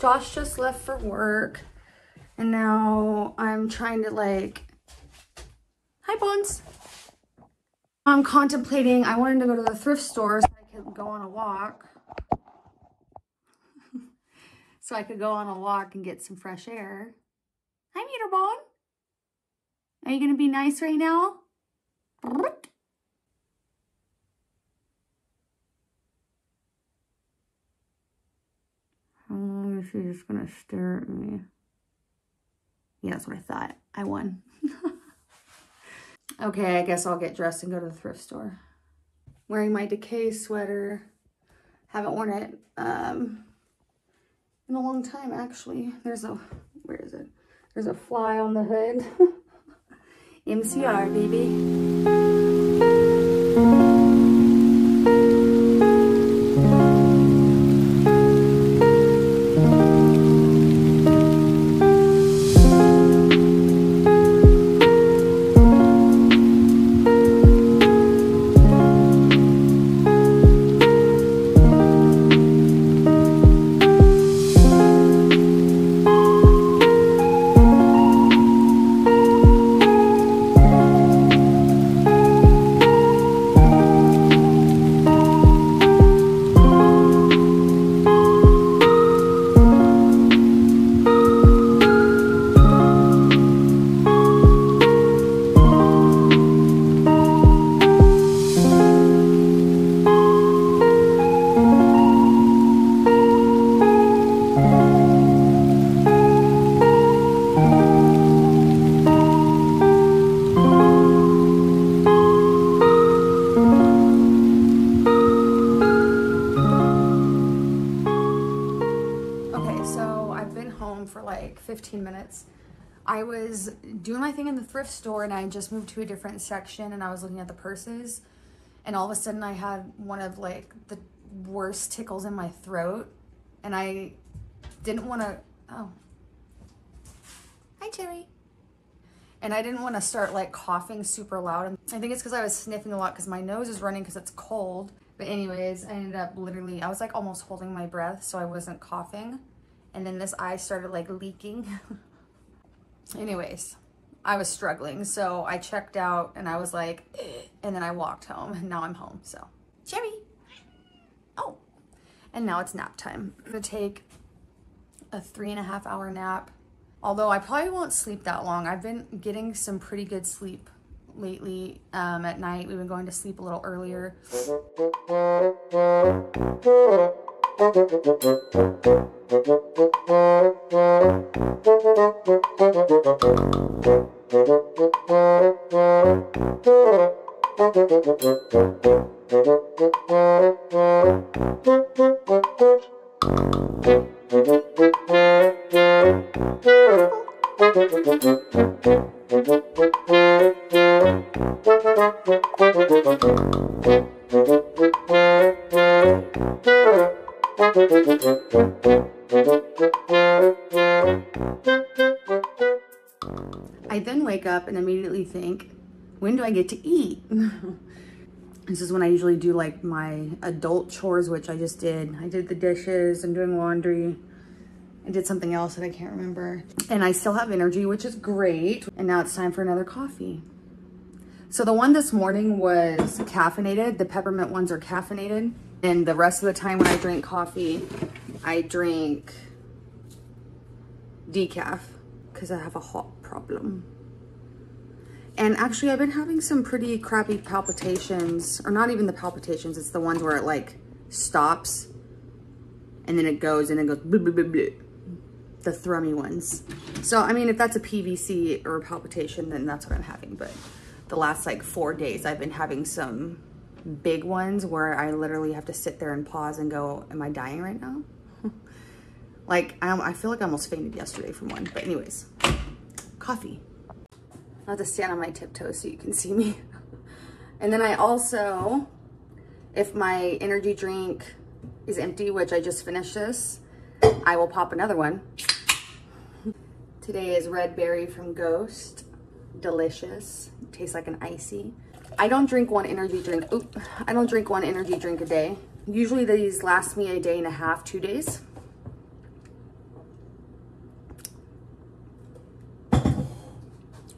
Josh just left for work, and now I'm trying to like, hi Bones. I'm contemplating, I wanted to go to the thrift store so I could go on a walk. So I could go on a walk and get some fresh air. Hi Meterbone. Are you gonna be nice right now? She's just gonna stare at me. Yeah, that's what I thought. I won. Okay, I guess I'll get dressed and go to the thrift store. Wearing my Decay sweater. Haven't worn it in a long time, actually. There's a, where is it? There's a fly on the hood. MCR, baby. I was doing my thing in the thrift store and I just moved to a different section and I was looking at the purses and all of a sudden I had one of like the worst tickles in my throat and I didn't want to, oh, hi Cherry. And I didn't want to start like coughing super loud. And I think it's because I was sniffing a lot because my nose is running because it's cold. But anyways, I ended up literally, I was like almost holding my breath so I wasn't coughing. And then this eye started like leaking. Anyways, I was struggling, so I checked out and I was like, eh, and then I walked home and now I'm home, so. Cherry! Oh, and now it's nap time. I'm gonna take a 3.5 hour nap, although I probably won't sleep that long. I've been getting some pretty good sleep lately at night. We've been going to sleep a little earlier. I I then wake up and immediately think, when do I get to eat? This is when I usually do like my adult chores, which I just did. I did the dishes, I'm doing laundry. I did something else that I can't remember. And I still have energy, which is great. And now it's time for another coffee. So the one this morning was caffeinated. The peppermint ones are caffeinated. And the rest of the time when I drink coffee, I drink decaf because I have a hot problem. And actually I've been having some pretty crappy palpitations, or not even the palpitations, it's the ones where it like stops and then it goes and it goes bleh, bleh, bleh, bleh. The thrummy ones. So, I mean, if that's a PVC or a palpitation, then that's what I'm having. But the last like 4 days, I've been having some big ones where I literally have to sit there and pause and go, am I dying right now? Like, I feel like I almost fainted yesterday from one. But anyways, coffee. I'll have to stand on my tiptoes so you can see me. And then I also, if my energy drink is empty, which I just finished this, I will pop another one. Today is red berry from Ghost. Delicious. Tastes like an icy. I don't drink one energy drink. Oop. I don't drink one energy drink a day. Usually these last me a day and a half, 2 days.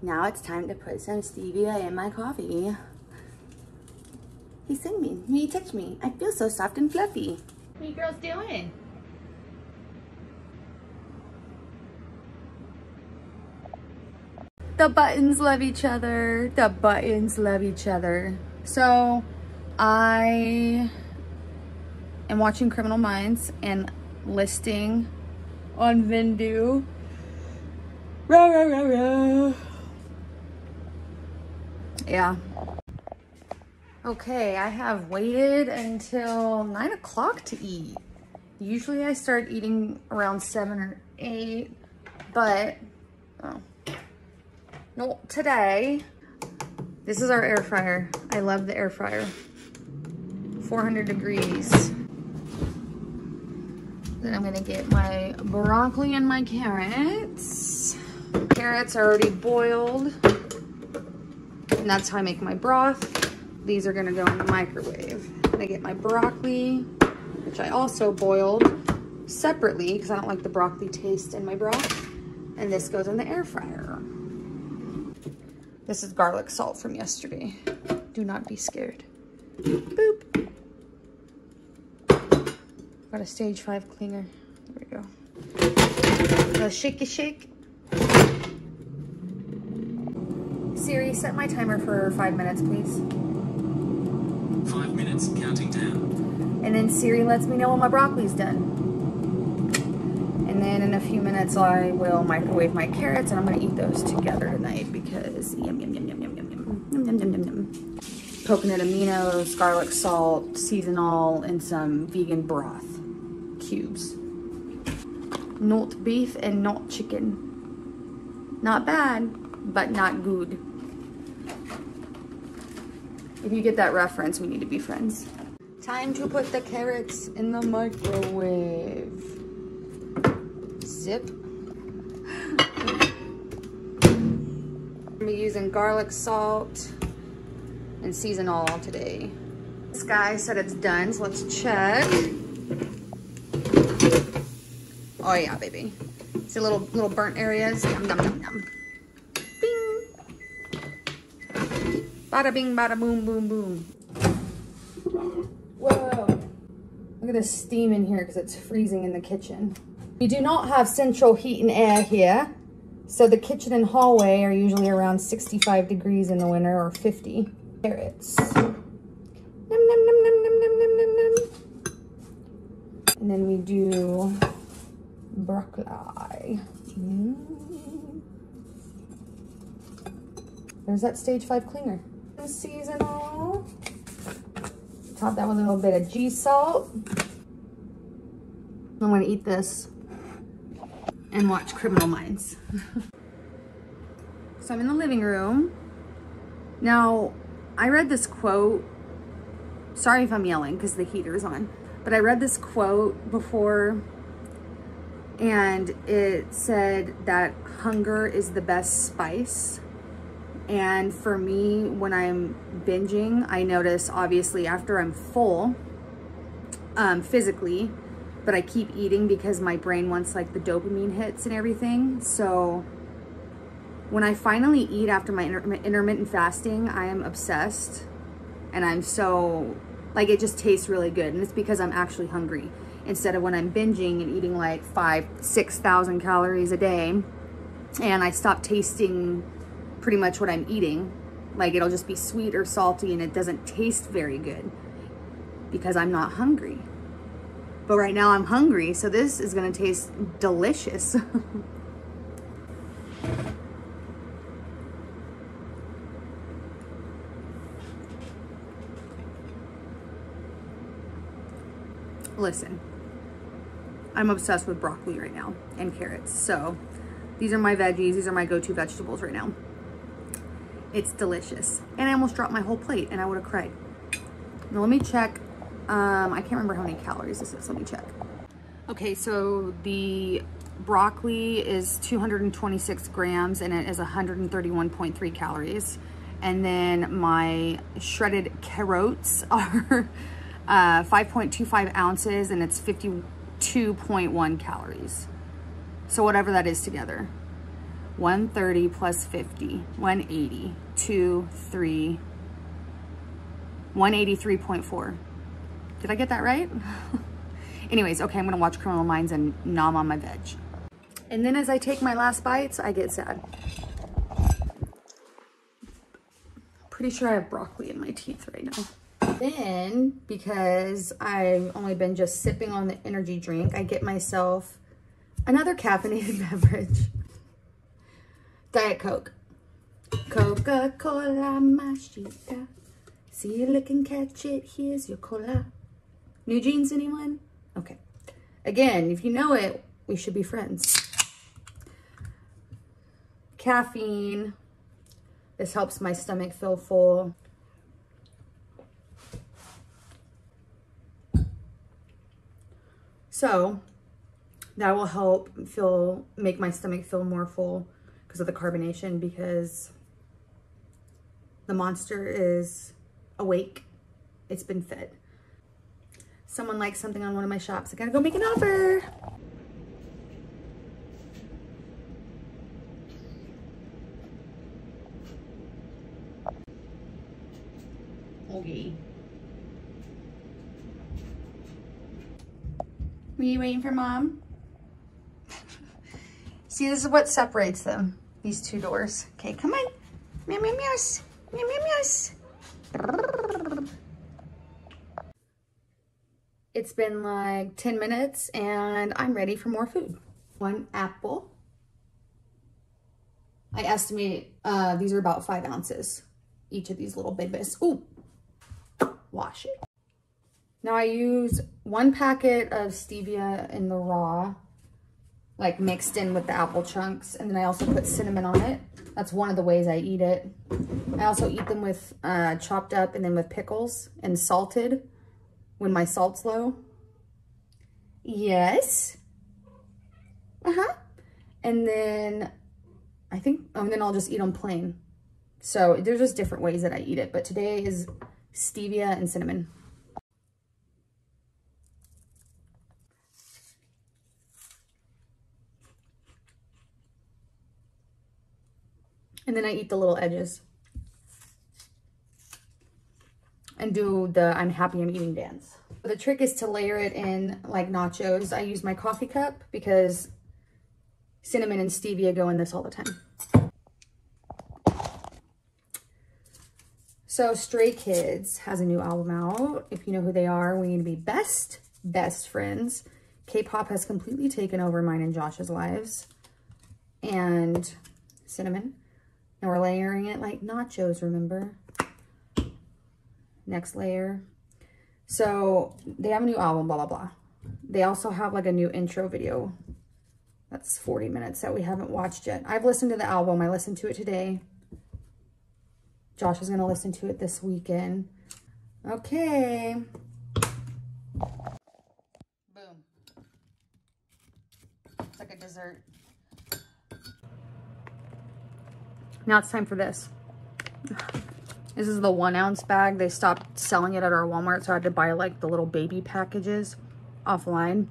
Now it's time to put some stevia in my coffee. He sang me. He touched me. I feel so soft and fluffy. What are you girls doing? The buttons love each other. The buttons love each other. So I am watching Criminal Minds and listing on Vendu. Rah, rah, rah, rah. Yeah. Okay, I have waited until 9 o'clock to eat. Usually I start eating around 7 or 8, but, oh, no, today, this is our air fryer. I love the air fryer, 400 degrees. Then I'm gonna get my broccoli and my carrots. Carrots are already boiled. And that's how I make my broth. These are gonna go in the microwave. I'm gonna get my broccoli, which I also boiled separately because I don't like the broccoli taste in my broth. And this goes in the air fryer. This is garlic salt from yesterday. Do not be scared. Boop. Got a stage 5 cleaner. There we go. Now shake it, shake. Siri, set my timer for 5 minutes, please. 5 minutes, counting down. And then Siri lets me know when my broccoli's done. And then in a few minutes, I will microwave my carrots, and I'm gonna eat those together tonight because yum, yum, yum, yum, yum, yum, yum, yum, yum, yum, yum, yum. Coconut aminos, garlic salt, seasonal, and some vegan broth cubes. Not beef and not chicken. Not bad, but not good. If you get that reference, we need to be friends. Time to put the carrots in the microwave. Zip. I'm gonna be using garlic salt and season all today. This guy said it's done, so let's check. Oh yeah, baby. See little burnt areas? Yum, yum, yum, yum. Bada bing, bada boom, boom, boom. Whoa. Look at this steam in here because it's freezing in the kitchen. We do not have central heat and air here. So the kitchen and hallway are usually around 65 degrees in the winter or 50. Carrots. Nom, nom, nom, nom, nom, nom, nom, nom, nom. And then we do broccoli. There's that stage 5 cleaner. Seasonal. Top that with a little bit of G salt. I'm gonna eat this and watch Criminal Minds. So I'm in the living room. Now, I read this quote. Sorry if I'm yelling because the heater's on, but I read this quote before and it said that hunger is the best spice. And for me, when I'm binging, I notice obviously after I'm full, physically, but I keep eating because my brain wants like the dopamine hits and everything. So when I finally eat after my intermittent fasting, I am obsessed, and I'm so, like, it just tastes really good. And it's because I'm actually hungry, instead of when I'm binging and eating like 5,000 to 6,000 calories a day, and I stop tasting pretty much what I'm eating. Like, it'll just be sweet or salty, and it doesn't taste very good because I'm not hungry. But right now I'm hungry, so this is gonna taste delicious. Listen, I'm obsessed with broccoli right now and carrots. So these are my veggies. These are my go-to vegetables right now. It's delicious. And I almost dropped my whole plate and I would have cried. Now let me check. I can't remember how many calories this is. Let me check. Okay, so the broccoli is 226 grams and it is 131.3 calories. And then my shredded carrots are 5.25 ounces and it's 52.1 calories. So whatever that is together. 130 plus 50, 180, 2, 3, 183.4. Did I get that right? Anyways, okay, I'm gonna watch Criminal Minds and nom on my veg. And then as I take my last bites, I get sad. Pretty sure I have broccoli in my teeth right now. Then, because I've only been just sipping on the energy drink, I get myself another caffeinated beverage. Diet Coke. Coca-Cola Machita. See you looking, catch it, here's your cola. New jeans, anyone? Okay. Again, if you know it, we should be friends. Caffeine. This helps my stomach feel full. So that will help make my stomach feel more full because of the carbonation, because the monster is awake. It's been fed. Someone likes something on one of my shops. I gotta go make an offer. Okay. Were you waiting for mom? See, this is what separates them, these two doors. Okay, come on. Meow, meow, meows. Meow, meow, meows. It's been like 10 minutes and I'm ready for more food. One apple. I estimate these are about 5 ounces, each of these little babies. Ooh, wash it. Now I use 1 packet of stevia in the raw, like mixed in with the apple chunks. And then I also put cinnamon on it. That's one of the ways I eat it. I also eat them with chopped up and then with pickles and salted when my salt's low. Yes. Uh-huh. And then I think, and then I'll just eat them plain. So there's just different ways that I eat it. But today is stevia and cinnamon. And then I eat the little edges and do the I'm happy I'm eating dance. The trick is to layer it in like nachos. I use my coffee cup because cinnamon and stevia go in this all the time. So Stray Kids has a new album out. If you know who they are, we need to be best friends. K-pop has completely taken over mine and Josh's lives. And cinnamon. And we're layering it like nachos, remember? Next layer. So they have a new album, blah, blah, blah. They also have like a new intro video. That's 40 minutes that we haven't watched yet. I've listened to the album. I listened to it today. Josh is going to listen to it this weekend. Okay. Boom. dessert. Now it's time for this. This is the 1 ounce bag. They stopped selling it at our Walmart, so I had to buy like the little baby packages offline.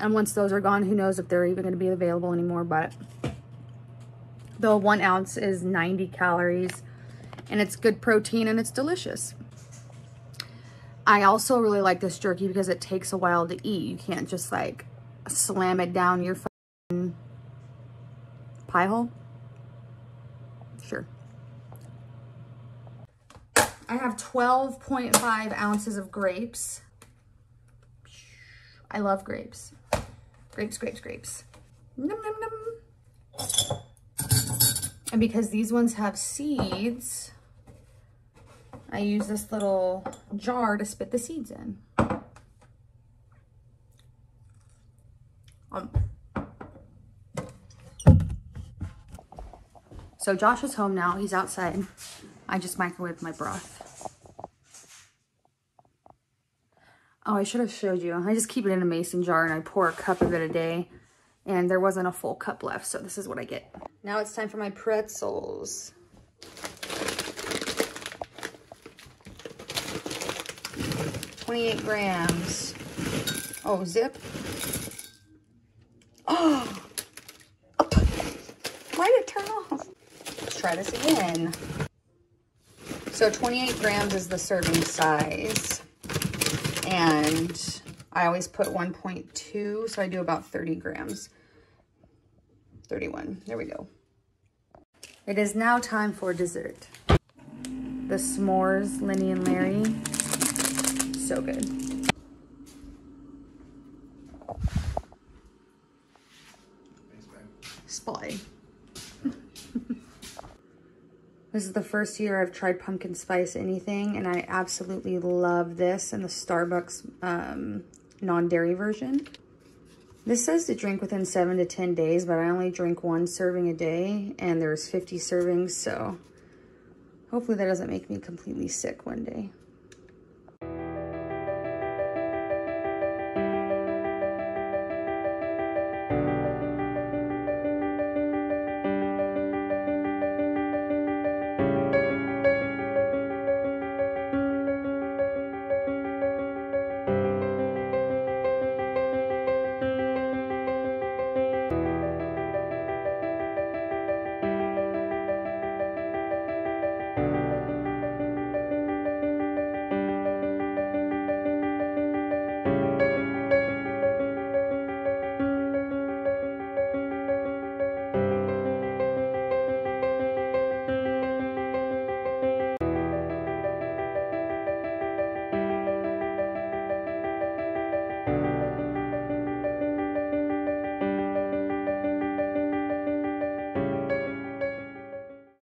And once those are gone, who knows if they're even going to be available anymore, but the 1 ounce is 90 calories and it's good protein and it's delicious. I also really like this jerky because it takes a while to eat. You can't just like slam it down your fucking pie hole. Sure. I have 12.5 ounces of grapes. I love grapes. Grapes, grapes, grapes. Nom, nom, nom. And because these ones have seeds, I use this little jar to spit the seeds in. So Josh is home now. He's outside. I just microwaved my broth. Oh, I should have showed you. I just keep it in a mason jar and I pour a cup of it a day. And there wasn't a full cup left, so this is what I get. Now it's time for my pretzels. $28 grams. Oh, zip. Oh! Why did it turn off? Let's try this again. So 28 grams is the serving size, and I always put 1.2, so I do about 30 grams, 31, there we go. It is now time for dessert. The s'mores, Lenny and Larry, so good. Spy. This is the first year I've tried pumpkin spice anything, and I absolutely love this in the Starbucks non-dairy version. This says to drink within 7 to 10 days, but I only drink 1 serving a day, and there's 50 servings, so hopefully that doesn't make me completely sick one day.